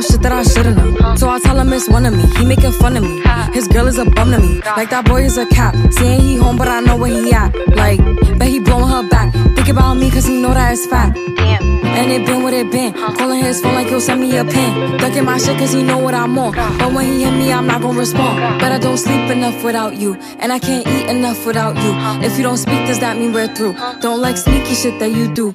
about shit that I shouldn't know. So I tell him it's one of me, he making fun of me. His girl is a bum to me, like that boy is a cap. Saying he home but I know where he at. Like, bet he blowing her back. Think about me cause he know that it's fat. And it been what it been. Calling his phone like yo send me a pin. Ducking my shit cause he know what I'm on. But when he hit me I'm not gon' respond. But I don't sleep enough without you, and I can't eat enough without you. If you don't speak does that mean we're through? Don't like sneaky shit that you do.